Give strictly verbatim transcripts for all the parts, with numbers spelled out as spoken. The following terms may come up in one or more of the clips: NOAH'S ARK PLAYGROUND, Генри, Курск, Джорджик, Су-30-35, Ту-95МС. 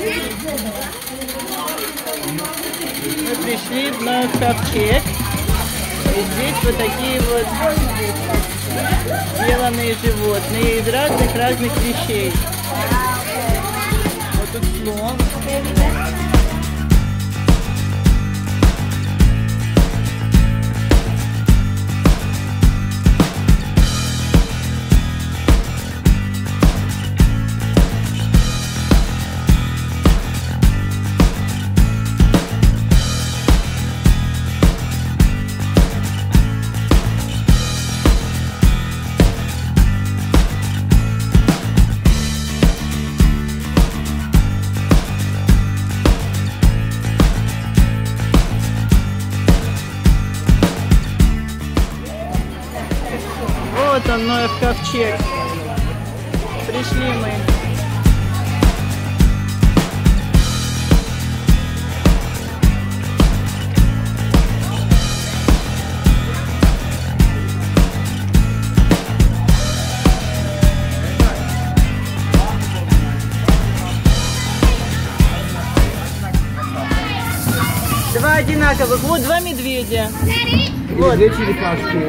Мы пришли в новый ковчег. И здесь вот такие вот сделанные животные из разных-разных вещей. Вот тут слон. Вот он, Ноев ковчег. Пришли мы. Два одинаковых. Вот два медведя. Вот две черепашки.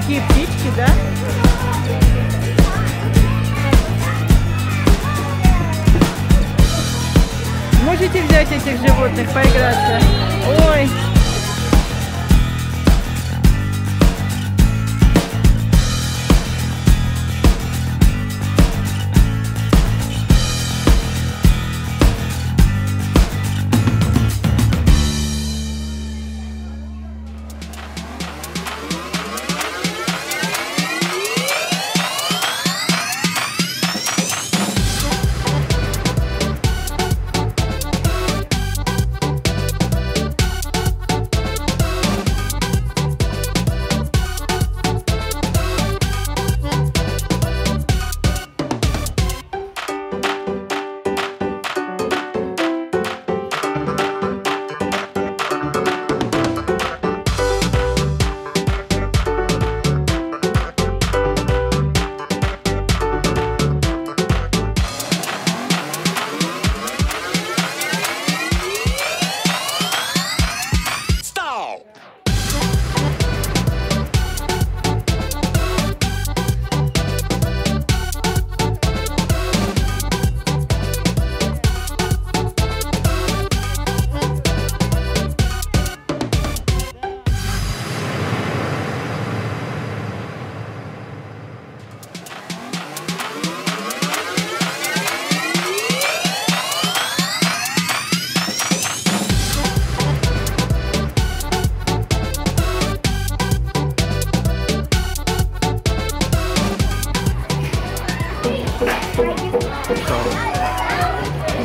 Какие птички, да? Можете взять этих животных, поиграться? Ой!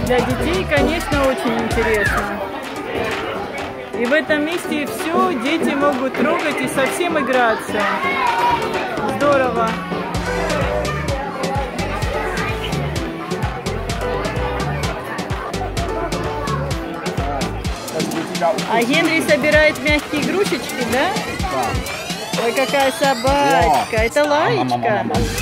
Для детей, конечно, очень интересно. И в этом месте все дети могут трогать и совсем играться. Здорово. А Генри собирает мягкие игрушечки, да? Ой, какая собачка! Это Лаечка. Молодцы!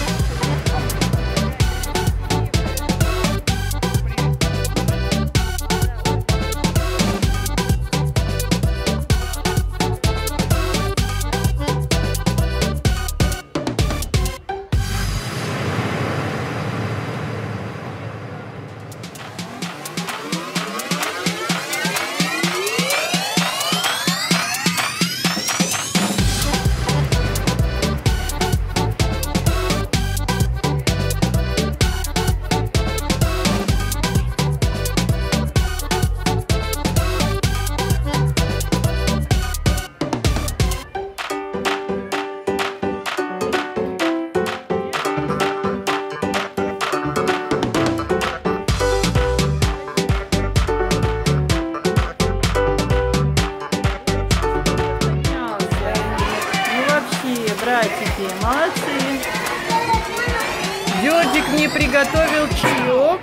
Джорджик мне приготовил чаек.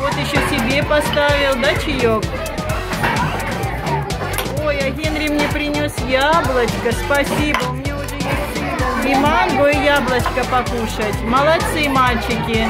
Вот еще себе поставил, да, чаек? Ой, а Генри мне принес яблочко. Спасибо, у меня уже есть и манго, и яблочко покушать. Молодцы, мальчики!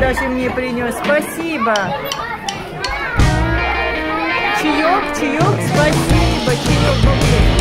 даже мне принес. Спасибо. Чаек, чаек, спасибо. Чаек.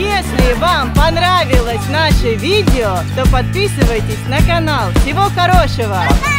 Если вам понравилось наше видео, то подписывайтесь на канал. Всего хорошего!